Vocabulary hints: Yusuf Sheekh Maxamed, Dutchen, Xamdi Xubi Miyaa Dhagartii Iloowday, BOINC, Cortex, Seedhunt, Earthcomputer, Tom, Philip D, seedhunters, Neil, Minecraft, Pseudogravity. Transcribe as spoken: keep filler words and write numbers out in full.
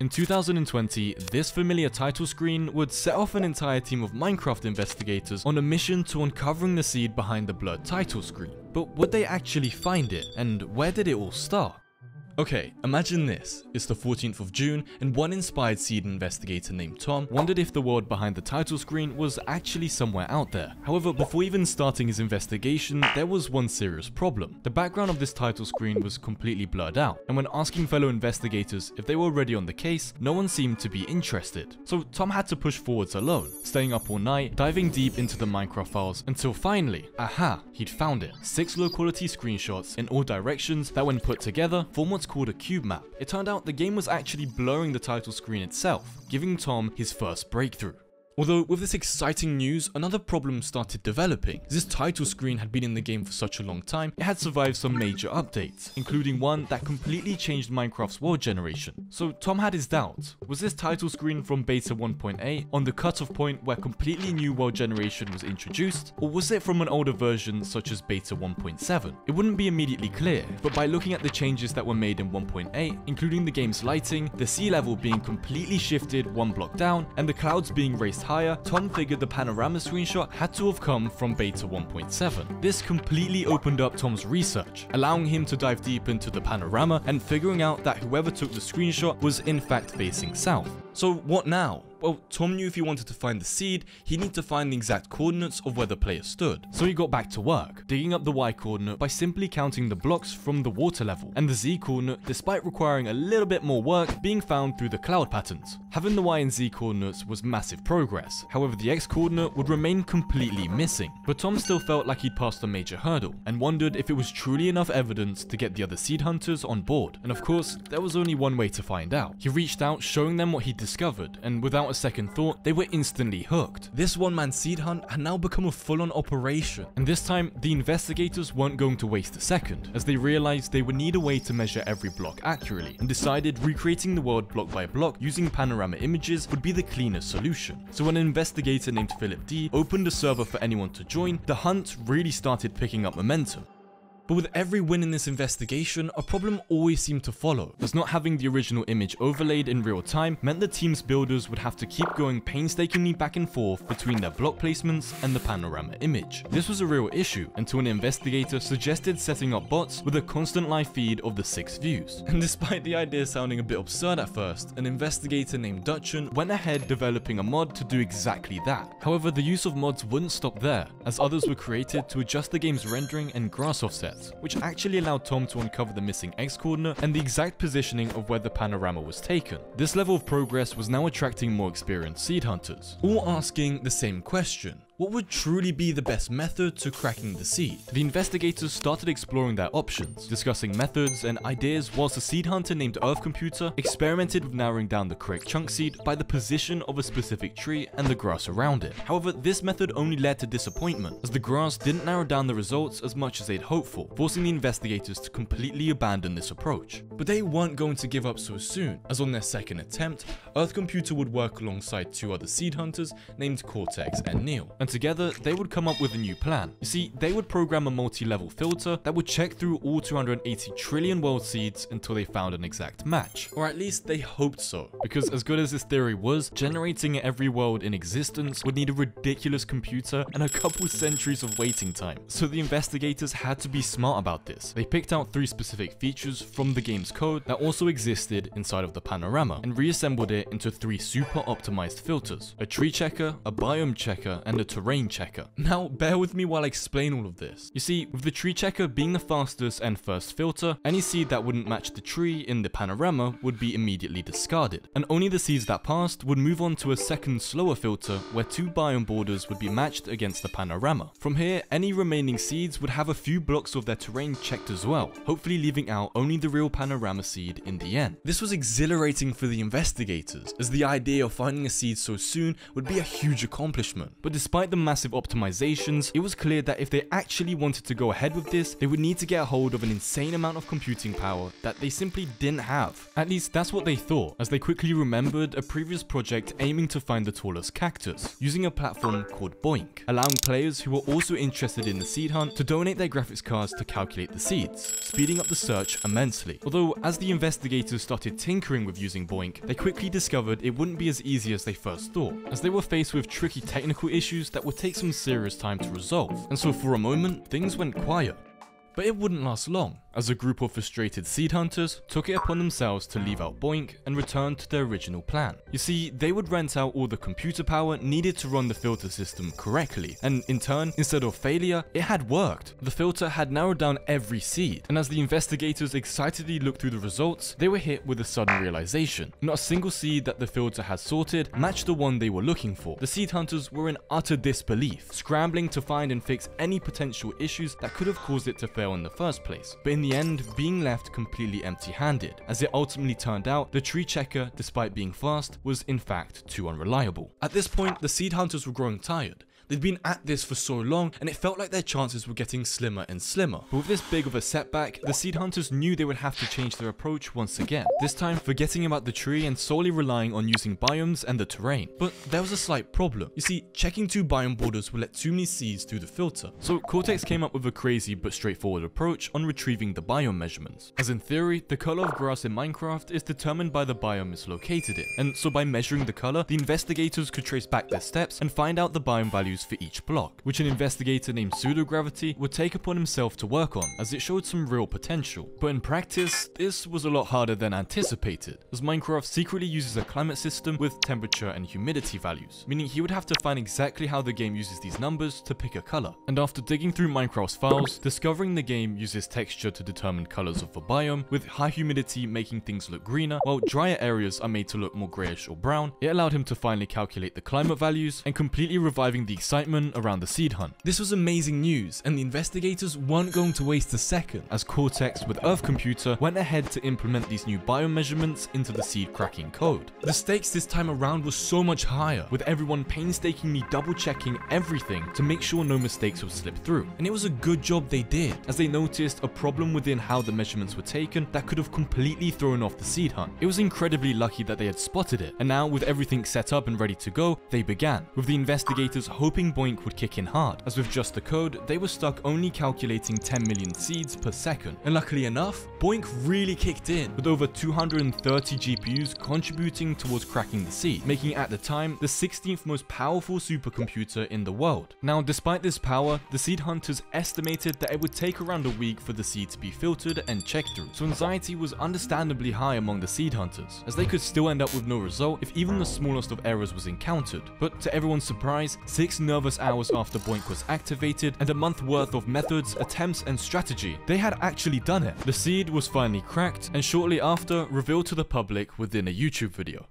In two thousand twenty, this familiar title screen would set off an entire team of Minecraft investigators on a mission to uncovering the seed behind the blurred title screen. But would they actually find it, and where did it all start? Okay, imagine this. It's the fourteenth of June, and one inspired seed investigator named Tom wondered if the world behind the title screen was actually somewhere out there. However, before even starting his investigation, there was one serious problem. The background of this title screen was completely blurred out, and when asking fellow investigators if they were already on the case, no one seemed to be interested. So Tom had to push forwards alone, staying up all night, diving deep into the Minecraft files, until finally, aha, he'd found it. Six low-quality screenshots in all directions that, when put together, form what's called a cube map. It turned out the game was actually blurring the title screen itself, giving Tom his first breakthrough. Although, with this exciting news, another problem started developing. This title screen had been in the game for such a long time, it had survived some major updates, including one that completely changed Minecraft's world generation. So Tom had his doubts. Was this title screen from beta one point eight on the cutoff point where completely new world generation was introduced, or was it from an older version such as beta one point seven? It wouldn't be immediately clear, but by looking at the changes that were made in one point eight, including the game's lighting, the sea level being completely shifted one block down, and the clouds being raised higher, Tom figured the panorama screenshot had to have come from beta one point seven. This completely opened up Tom's research, allowing him to dive deep into the panorama and figuring out that whoever took the screenshot was in fact facing south. So what now? Well, Tom knew if he wanted to find the seed, he needed to find the exact coordinates of where the player stood. So he got back to work, digging up the Y coordinate by simply counting the blocks from the water level, and the Z coordinate, despite requiring a little bit more work, being found through the cloud patterns. Having the Y and Z coordinates was massive progress, however the X coordinate would remain completely missing. But Tom still felt like he'd passed a major hurdle, and wondered if it was truly enough evidence to get the other seed hunters on board. And of course, there was only one way to find out. He reached out, showing them what he'd discovered, and without a second thought, they were instantly hooked. This one-man seed hunt had now become a full-on operation, and this time the investigators weren't going to waste a second, as they realized they would need a way to measure every block accurately, and decided recreating the world block by block using panorama images would be the cleanest solution. So when an investigator named Philip D opened a server for anyone to join, the hunt really started picking up momentum. But with every win in this investigation, a problem always seemed to follow, as not having the original image overlaid in real time meant the team's builders would have to keep going painstakingly back and forth between their block placements and the panorama image. This was a real issue, until an investigator suggested setting up bots with a constant live feed of the six views. And despite the idea sounding a bit absurd at first, an investigator named Dutchen went ahead developing a mod to do exactly that. However, the use of mods wouldn't stop there, as others were created to adjust the game's rendering and grass offset, which actually allowed Tom to uncover the missing X coordinate and the exact positioning of where the panorama was taken. This level of progress was now attracting more experienced seed hunters, all asking the same question. What would truly be the best method to cracking the seed? The investigators started exploring their options, discussing methods and ideas, whilst a seed hunter named Earthcomputer experimented with narrowing down the correct chunk seed by the position of a specific tree and the grass around it. However, this method only led to disappointment, as the grass didn't narrow down the results as much as they'd hoped for, forcing the investigators to completely abandon this approach. But they weren't going to give up so soon, as on their second attempt, Earthcomputer would work alongside two other seed hunters named Cortex and Neil. And together, they would come up with a new plan. You see, they would program a multi-level filter that would check through all two hundred eighty trillion world seeds until they found an exact match. Or at least they hoped so, because as good as this theory was, generating every world in existence would need a ridiculous computer and a couple centuries of waiting time. So the investigators had to be smart about this. They picked out three specific features from the game's code that also existed inside of the panorama, and reassembled it into three super optimized filters: a tree checker, a biome checker, and a terrain checker. Now, bear with me while I explain all of this. You see, with the tree checker being the fastest and first filter, any seed that wouldn't match the tree in the panorama would be immediately discarded, and only the seeds that passed would move on to a second slower filter where two biome borders would be matched against the panorama. From here, any remaining seeds would have a few blocks of their terrain checked as well, hopefully leaving out only the real panorama seed in the end. This was exhilarating for the investigators, as the idea of finding a seed so soon would be a huge accomplishment. But despite despite the massive optimizations, it was clear that if they actually wanted to go ahead with this, they would need to get a hold of an insane amount of computing power that they simply didn't have. At least that's what they thought, as they quickly remembered a previous project aiming to find the tallest cactus, using a platform called BOINC, allowing players who were also interested in the seed hunt to donate their graphics cards to calculate the seeds, speeding up the search immensely. Although, as the investigators started tinkering with using BOINC, they quickly discovered it wouldn't be as easy as they first thought, as they were faced with tricky technical issues that would take some serious time to resolve, and so for a moment, things went quiet. But it wouldn't last long, as a group of frustrated seed hunters took it upon themselves to leave out BOINC and return to their original plan. You see, they would rent out all the computer power needed to run the filter system correctly, and in turn, instead of failure, it had worked. The filter had narrowed down every seed, and as the investigators excitedly looked through the results, they were hit with a sudden realization. Not a single seed that the filter had sorted matched the one they were looking for. The seed hunters were in utter disbelief, scrambling to find and fix any potential issues that could have caused it to fail in the first place, but in the end being left completely empty-handed, as it ultimately turned out the tree checker, despite being fast, was in fact too unreliable. At this point, the seed hunters were growing tired. They'd been at this for so long, and it felt like their chances were getting slimmer and slimmer. But with this big of a setback, the seed hunters knew they would have to change their approach once again, this time forgetting about the tree and solely relying on using biomes and the terrain. But there was a slight problem. You see, checking two biome borders would let too many seeds through the filter. So Cortex came up with a crazy but straightforward approach on retrieving the biome measurements. As in theory, the color of grass in Minecraft is determined by the biome it's located in, and so by measuring the color, the investigators could trace back their steps and find out the biome values for each block, which an investigator named Pseudogravity would take upon himself to work on, as it showed some real potential. But in practice, this was a lot harder than anticipated, as Minecraft secretly uses a climate system with temperature and humidity values, meaning he would have to find exactly how the game uses these numbers to pick a color. And after digging through Minecraft's files, discovering the game uses texture to determine colors of a biome, with high humidity making things look greener, while drier areas are made to look more grayish or brown, it allowed him to finally calculate the climate values and completely reviving the excitement around the seed hunt. This was amazing news, and the investigators weren't going to waste a second, as Cortex with Earthcomputer went ahead to implement these new biome measurements into the seed cracking code. The stakes this time around were so much higher, with everyone painstakingly double checking everything to make sure no mistakes would slip through. And it was a good job they did, as they noticed a problem within how the measurements were taken that could have completely thrown off the seed hunt. It was incredibly lucky that they had spotted it, and now with everything set up and ready to go, they began, with the investigators hoping Hoping BOINC would kick in hard, as with just the code, they were stuck only calculating ten million seeds per second. And luckily enough, BOINC really kicked in, with over two hundred thirty G P Us contributing towards cracking the seed, making it at the time the sixteenth most powerful supercomputer in the world. Now, despite this power, the seed hunters estimated that it would take around a week for the seed to be filtered and checked through, so anxiety was understandably high among the seed hunters, as they could still end up with no result if even the smallest of errors was encountered. But to everyone's surprise, six nervous hours after BOINC was activated and a month worth of methods, attempts and strategy, they had actually done it. The seed was finally cracked and shortly after revealed to the public within a YouTube video.